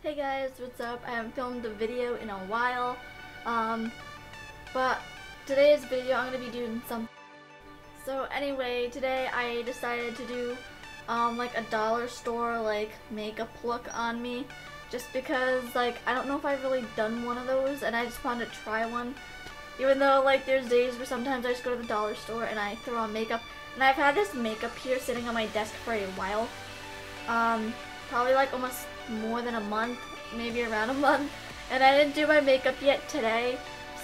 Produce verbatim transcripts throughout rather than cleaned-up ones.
Hey guys, what's up? I haven't filmed a video in a while, um, but today's video I'm going to be doing something. So anyway, today I decided to do um, like a dollar store like makeup look on me, just because like I don't know if I've really done one of those and I just wanted to try one. Even though like there's days where sometimes I just go to the dollar store and I throw on makeup, and I've had this makeup here sitting on my desk for a while, um, probably like almost more than a month, maybe around a month, and I didn't do my makeup yet today.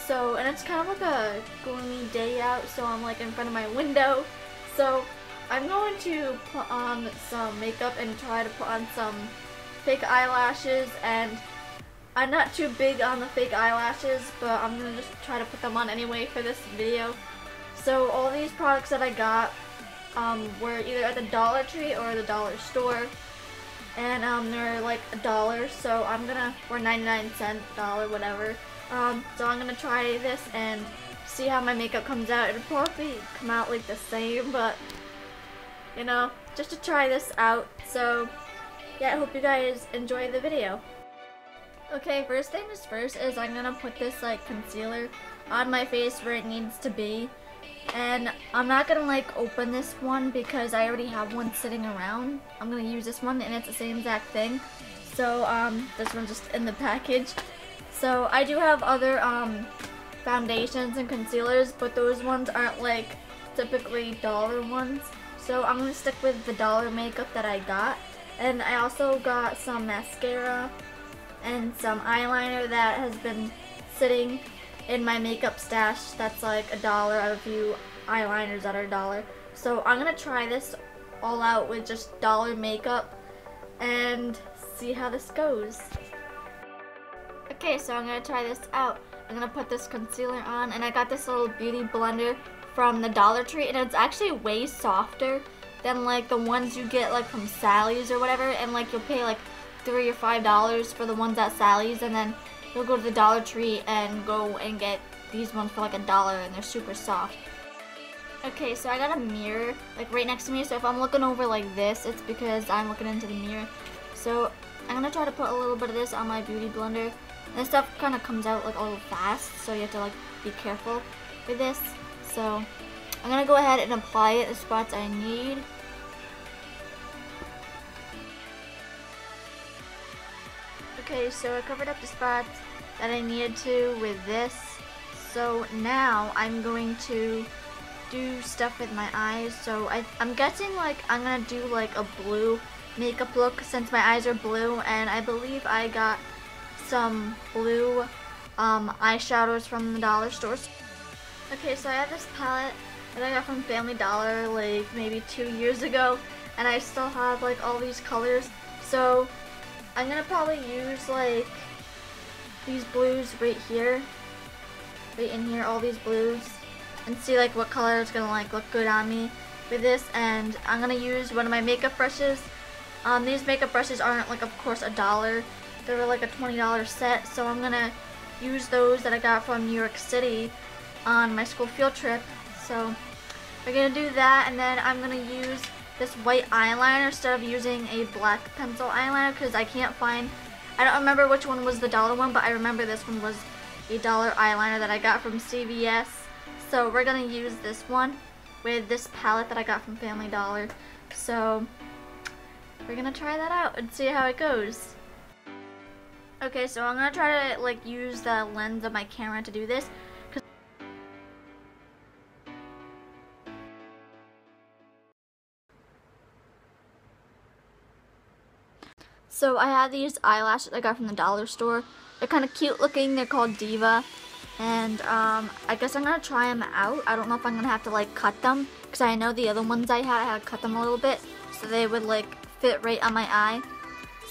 So, and it's kind of like a gloomy day out, so I'm like in front of my window. So I'm going to put on some makeup and try to put on some fake eyelashes, and I'm not too big on the fake eyelashes, but I'm gonna just try to put them on anyway for this video. So all these products that I got um, were either at the Dollar Tree or the Dollar Store. And um, they're like a dollar, so I'm gonna, or ninety-nine cent, dollar, whatever. Um, so I'm gonna try this and see how my makeup comes out. It'll probably come out like the same, but you know, just to try this out. So yeah, I hope you guys enjoy the video. Okay, first thing is first is I'm gonna put this like concealer on my face where it needs to be. And I'm not gonna like open this one because I already have one sitting around. I'm gonna use this one and it's the same exact thing. So um, this one's just in the package. So I do have other um, foundations and concealers, but those ones aren't like typically dollar ones. So I'm gonna stick with the dollar makeup that I got. And I also got some mascara and some eyeliner that has been sitting in my makeup stash that's like a dollar. I have a few eyeliners that are a dollar. So I'm gonna try this all out with just dollar makeup and see how this goes. Okay, so I'm gonna try this out. I'm gonna put this concealer on, and I got this little beauty blender from the Dollar Tree, and it's actually way softer than like the ones you get like from Sally's or whatever, and like you'll pay like three or five dollars for the ones at Sally's, and then you'll go to the Dollar Tree and go and get these ones for like a dollar, and they're super soft. Okay, so I got a mirror like right next to me, so if I'm looking over like this, it's because I'm looking into the mirror. So I'm gonna try to put a little bit of this on my beauty blender. And this stuff kind of comes out like a little fast, so you have to like be careful with this. So I'm gonna go ahead and apply it the spots I need. Okay, so I covered up the spots that I needed to with this. So now I'm going to do stuff with my eyes. So I, I'm guessing like I'm gonna do like a blue makeup look since my eyes are blue, and I believe I got some blue um, eyeshadows from the dollar stores. Okay, so I have this palette that I got from Family Dollar like maybe two years ago, and I still have like all these colors. So I'm gonna probably use like these blues right here, right in here, all these blues, and see like what color is gonna like look good on me with this. And I'm gonna use one of my makeup brushes. Um, these makeup brushes aren't like, of course, a dollar. They were like a twenty dollar set, so I'm gonna use those that I got from New York City on my school field trip. So we're gonna do that, and then I'm gonna use this white eyeliner instead of using a black pencil eyeliner because I can't find, I don't remember which one was the dollar one, but I remember this one was a dollar eyeliner that I got from C V S. So we're gonna use this one with this palette that I got from Family Dollar. So we're gonna try that out and see how it goes. Okay, so I'm gonna try to like use the lens of my camera to do this. So I have these eyelashes I got from the dollar store. They're kind of cute looking. They're called Diva, and um, I guess I'm gonna try them out. I don't know if I'm gonna have to like cut them because I know the other ones I had, I had to cut them a little bit so they would like fit right on my eye.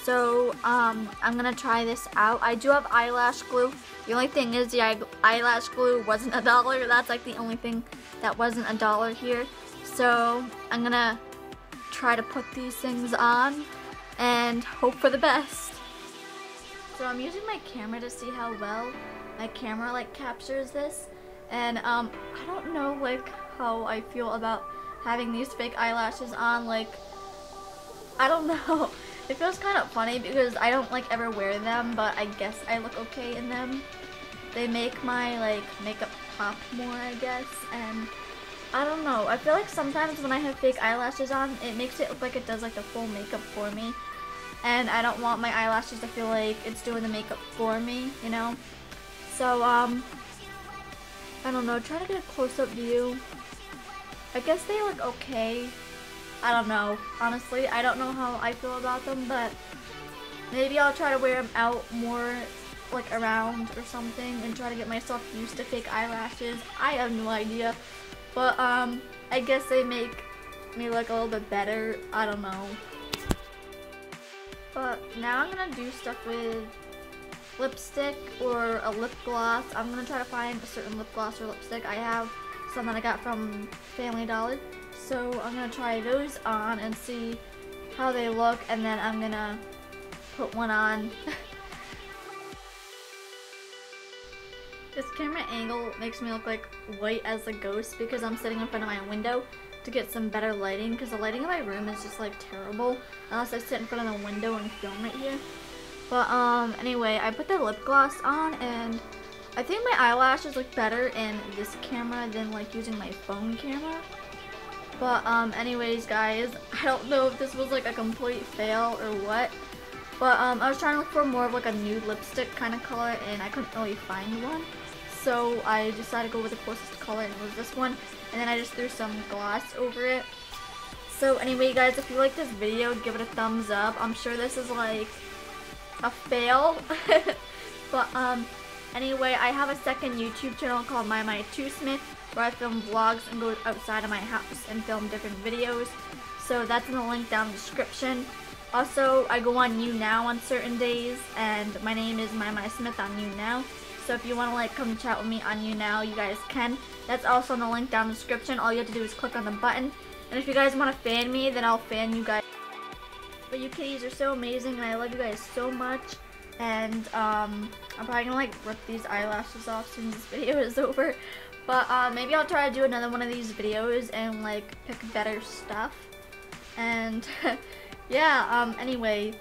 So um, I'm gonna try this out. I do have eyelash glue. The only thing is the eye eyelash glue wasn't a dollar. That's like the only thing that wasn't a dollar here. So I'm gonna try to put these things on and hope for the best. So I'm using my camera to see how well my camera like captures this, and um, I don't know like how I feel about having these fake eyelashes on. Like, I don't know. It feels kind of funny because I don't like ever wear them, but I guess I look okay in them. They make my like makeup pop more, I guess, and I don't know. I feel like sometimes when I have fake eyelashes on, it makes it look like it does like the full makeup for me, and I don't want my eyelashes to feel like it's doing the makeup for me, you know? So, um, I don't know, try to get a close-up view. I guess they look okay. I don't know. Honestly, I don't know how I feel about them, but maybe I'll try to wear them out more, like around or something, and try to get myself used to fake eyelashes. I have no idea, but um, I guess they make me look a little bit better. I don't know. But now I'm gonna do stuff with lipstick or a lip gloss. I'm gonna try to find a certain lip gloss or lipstick. I have some that I got from Family Dollar. So I'm going to try those on and see how they look, and then I'm going to put one on. This camera angle makes me look like white as a ghost because I'm sitting in front of my window to get some better lighting, because the lighting in my room is just like terrible unless I sit in front of the window and film right here. But um, anyway, I put the lip gloss on, and I think my eyelashes look better in this camera than like using my phone camera. But um, anyways guys, I don't know if this was like a complete fail or what, but um, I was trying to look for more of like a nude lipstick kind of color, and I couldn't really find one. So I decided to go with the closest color, and it was this one, and then I just threw some gloss over it. So anyway guys, if you like this video, give it a thumbs up. I'm sure this is like a fail, but um, anyway, I have a second YouTube channel called MyMySmith, where I film vlogs and go outside of my house and film different videos. So that's in the link down in the description. Also, I go on YouNow on certain days, and my name is MyMySmith on YouNow. So if you want to like come chat with me on YouNow, you guys can. That's also in the link down in the description. All you have to do is click on the button. And if you guys want to fan me, then I'll fan you guys. But you kitties are so amazing, and I love you guys so much. And um, I'm probably gonna like rip these eyelashes off as soon as this video is over. But uh, maybe I'll try to do another one of these videos and like pick better stuff. And yeah, um, anyway,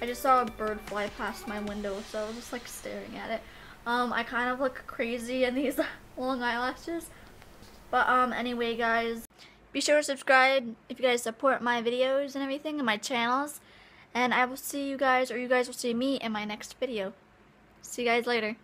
I just saw a bird fly past my window, so I was just like staring at it. Um, I kind of look crazy in these long eyelashes. But um, anyway guys, be sure to subscribe if you guys support my videos and everything and my channels. And I will see you guys, or you guys will see me in my next video. See you guys later.